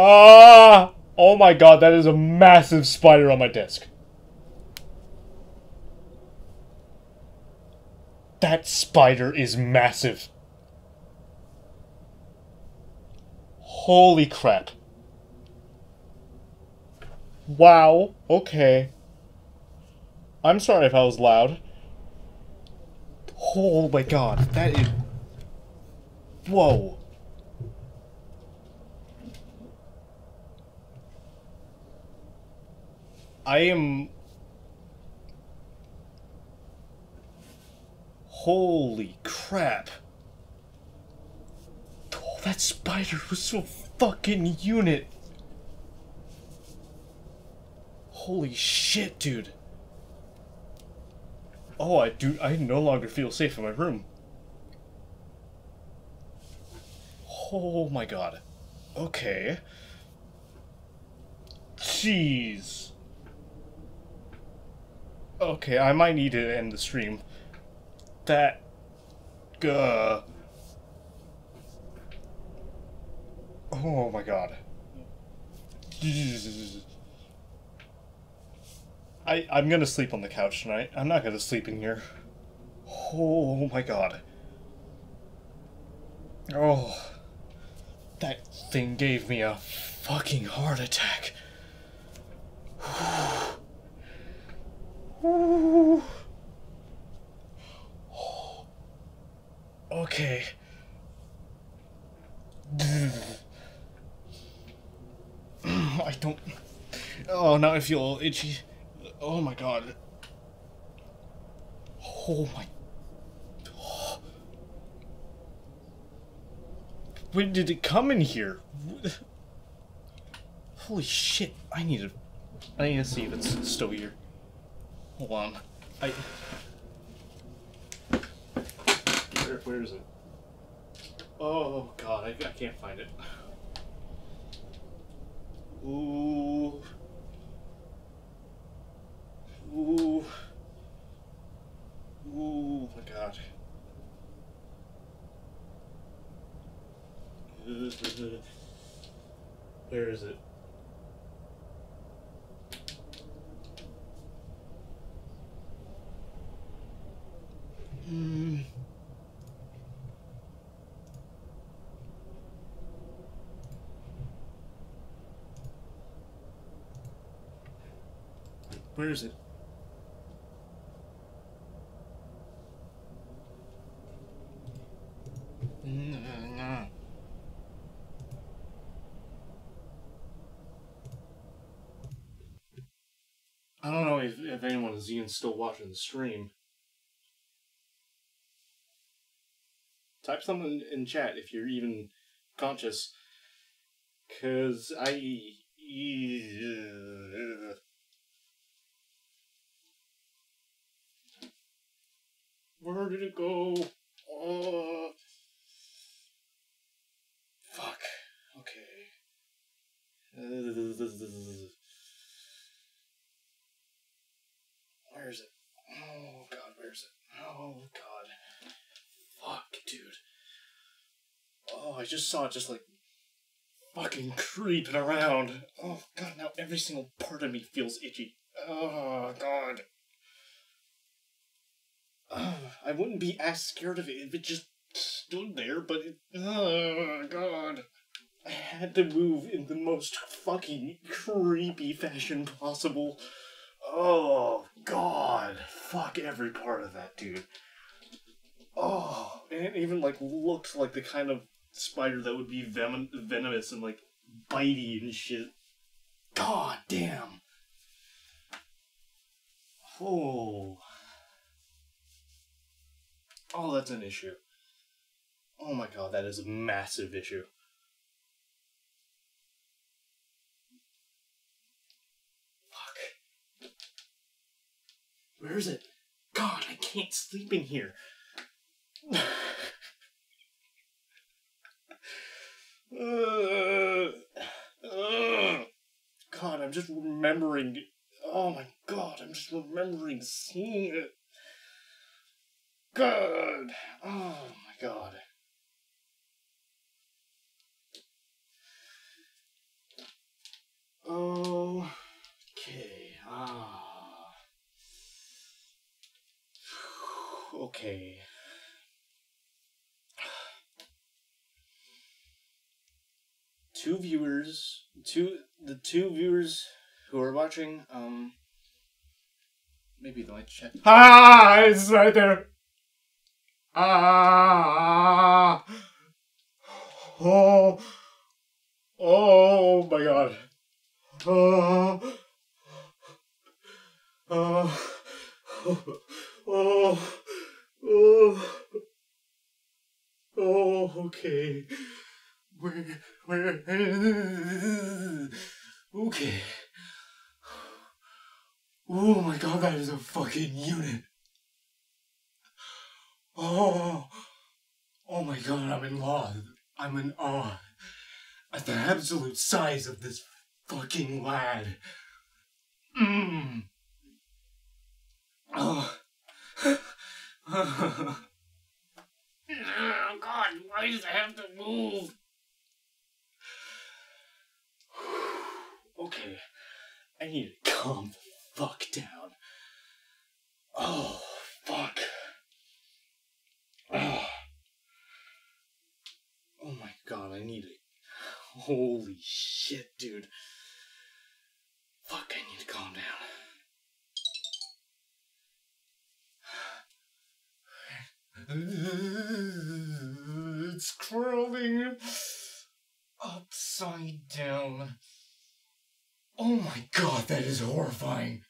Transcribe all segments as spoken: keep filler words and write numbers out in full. Ah! Oh my god, that is a massive spider on my desk. That spider is massive. Holy crap. Wow. Okay. I'm sorry if I was loud. Oh my god, that is... Whoa. I am... Holy crap. Oh, that spider was so fucking unit. Holy shit, dude. Oh, I do. I no longer feel safe in my room. Oh my god. Okay. Jeez. Okay, I might need to end the stream. That. Uh, oh my god. Jeez. I, I'm gonna sleep on the couch tonight. I'm not gonna sleep in here. Oh my god. Oh. That thing gave me a fucking heart attack. Okay. I don't... Oh, now I feel all itchy. Oh my god. Oh my... Oh. When did it come in here? Holy shit, I need to... I need to see if it's still here. Hold on. I... Where, where is it? Oh god, I, I can't find it. Ooh... Ooh. Ooh, my god. Where is it? Mm. Where is it? I don't know if, if anyone is even still watching the stream. Type something in chat if you're even conscious. Cause I... Where did it go? Oh. Fuck. Okay. Uh, Where is it? Oh god, where is it? Oh god. Fuck, dude. Oh, I just saw it just like fucking creeping around. Oh god, now every single part of me feels itchy. Oh god. Oh, I wouldn't be as scared of it if it just stood there, but it. Oh god. I had to move in the most fucking creepy fashion possible. Oh, God. Fuck every part of that, dude. Oh, and it even, like, looks like the kind of spider that would be venom venomous and, like, bitey and shit. God damn. Oh. Oh, that's an issue. Oh, my God, that is a massive issue. Where is it? God, I can't sleep in here. uh, uh, God, I'm just remembering. Oh my God, I'm just remembering seeing it. God. Oh my God. Okay. Two viewers, two the two viewers who are watching, um, maybe the light check. Ah, it's right there. Ah, oh, oh my God. Oh, oh, oh, oh, oh, oh, okay. We're, we're, okay. Oh my God, that is a fucking unit. Oh, oh my God, I'm in awe. I'm in awe at the absolute size of this fucking lad. Mmm. Oh. Oh God, why does it have to move? Okay, I need to calm the fuck down. Oh, fuck. Oh, oh my God, I need to... Holy shit, dude. Fuck, I need to calm down. It's crawling upside down. Oh my God, that is horrifying.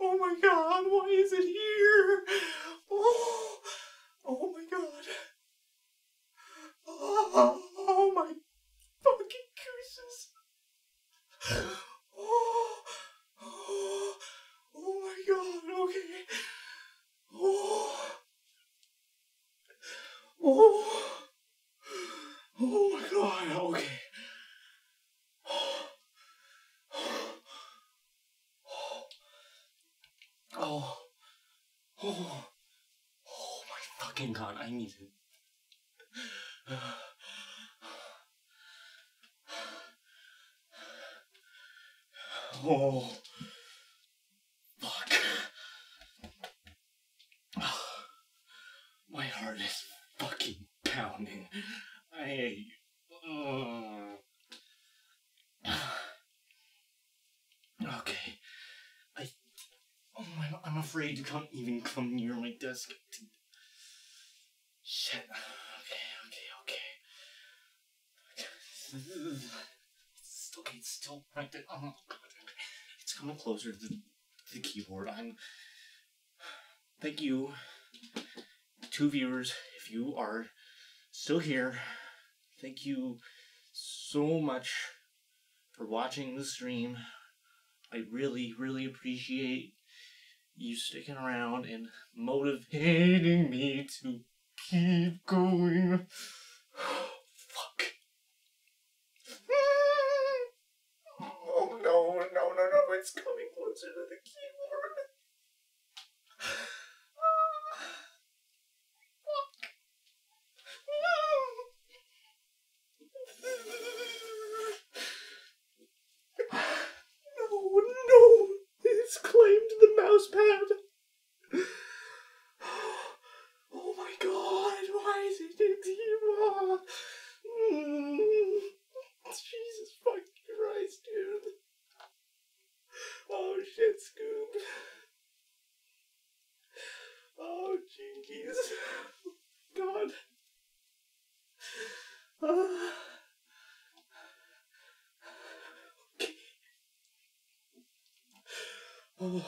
Oh my God, why is it here? Oh, oh my God. Oh, oh my fucking gooses. Oh, oh. Oh my God, okay. Oh. Oh. Oh my God, okay. Oh. Oh. Oh. Oh. Oh my fucking God, I need to... Oh. My heart is fucking pounding. I... Uh, okay. I... Oh my... I'm afraid to come, even come near my desk. Shit. Okay, okay, okay. It's still... It's still right there. Oh, God. It's coming closer to the, the keyboard. I'm... Thank you. Two viewers, if you are still here, thank you so much for watching the stream. I really, really appreciate you sticking around and motivating me to keep going. Fuck. Oh no, no, no, no, it's coming closer to the keyboard. Claimed the mouse pad. Oh my God, why is it eczema? Mm. Jesus fucking Christ, dude. Oh shit, Scoob. Oh jinkies. God. Uh. Oh.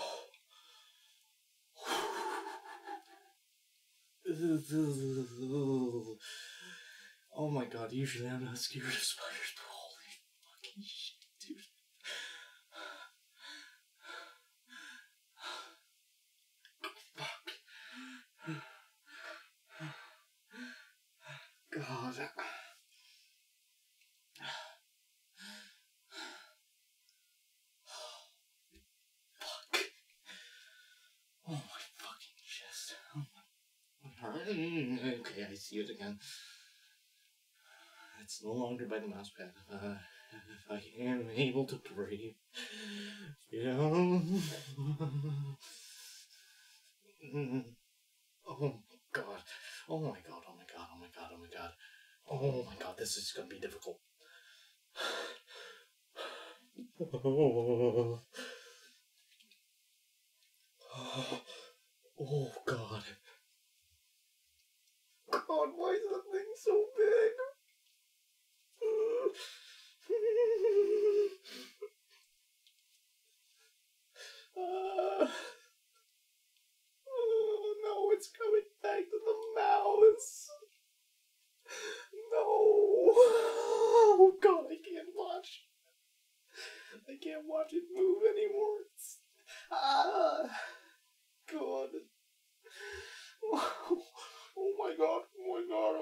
Oh my God, usually I'm not scared of spiders, but holy fucking shit, dude. Fuck. God. All right. Okay, I see it again. It's no longer by the mouse pad. Uh, if I am able to breathe, you know. Oh god! Oh my god! Oh my god! Oh my god! Oh my god! Oh my god! This is gonna be difficult. Oh. Oh. Oh god. God, why is that thing so big? Uh, oh no, it's coming back to the mouse. No. Oh god, I can't watch. I can't watch it move anymore. It's, ah. God. Oh, oh my god, oh my god,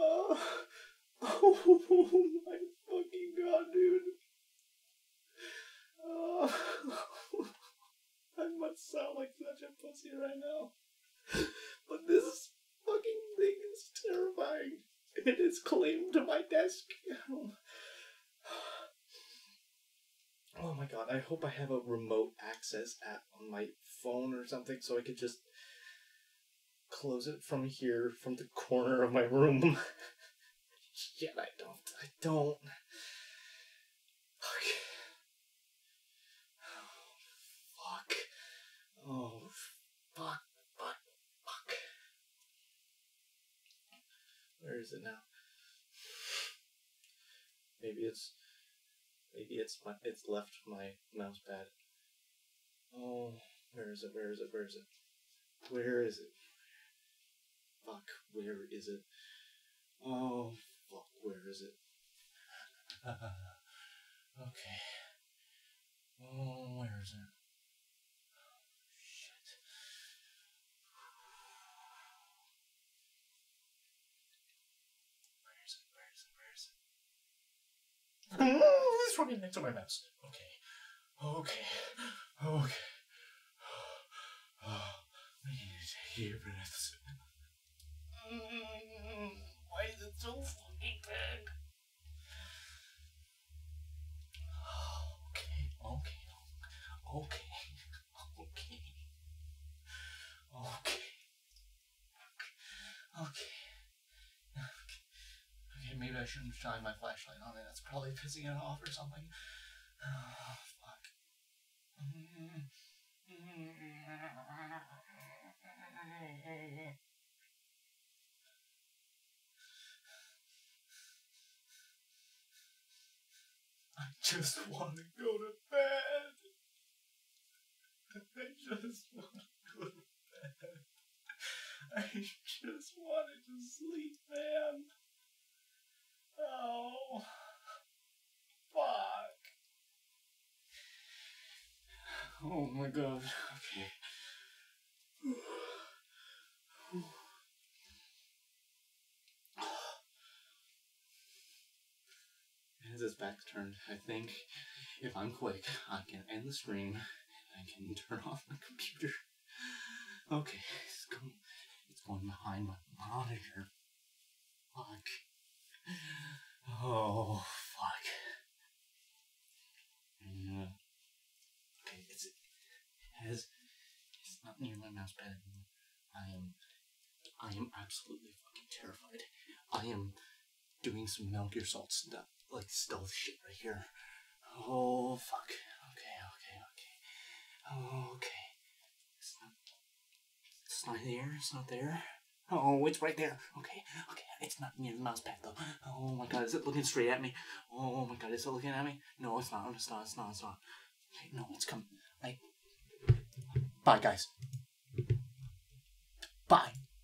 oh my god. Uh, oh my fucking god, dude. Uh, I must sound like such a pussy right now. But this fucking thing is terrifying. It is claimed to my desk. Oh my god, I hope I have a remote access app on my phone or something so I could just close it from here, from the corner of my room. Shit, I don't. I don't. Okay. Oh, fuck. Oh, fuck, fuck, fuck. Where is it now? Maybe it's... Maybe it's my, it's left my mouse pad. Oh, where is it? Where is it? Where is it? Where is it? Fuck, where is it? Oh, fuck, where is it? Uh, okay. Oh, where is it? Oh, shit. Where is it? Where is it? Where is it? Where is it? It's probably next to my mouse. Okay. Okay. Okay. Oh, I need to take a breath. Why is it so fucking big? Okay. Okay. Okay. Okay. Okay. Okay. Maybe I shouldn't shine my flashlight on it. That's probably pissing it off or something. Oh, fuck. I just want to go to bed. I just want to go to bed. I just wanted to sleep, man. Oh, fuck. Oh my god, okay. As his back's turned, I think if I'm quick, I can end the stream and I can turn off my computer. Okay, it's going, it's going behind my monitor. Fuck. Oh, fuck. And, uh, okay, it's, it has, it's not near my mouse pad anymore. I am, I am absolutely fucking terrified. I am doing some Metal Gear Solid stuff, like stealth shit right here. Oh, fuck. Okay, okay, okay. Okay. It's not, it's not there, it's not there. Oh, it's right there. Okay, okay. It's not near the mouse pad though. Oh my god, is it looking straight at me? Oh my god, is it looking at me? No, it's not. It's not. It's not. It's not. Okay, no, it's coming. I... Bye, guys. Bye.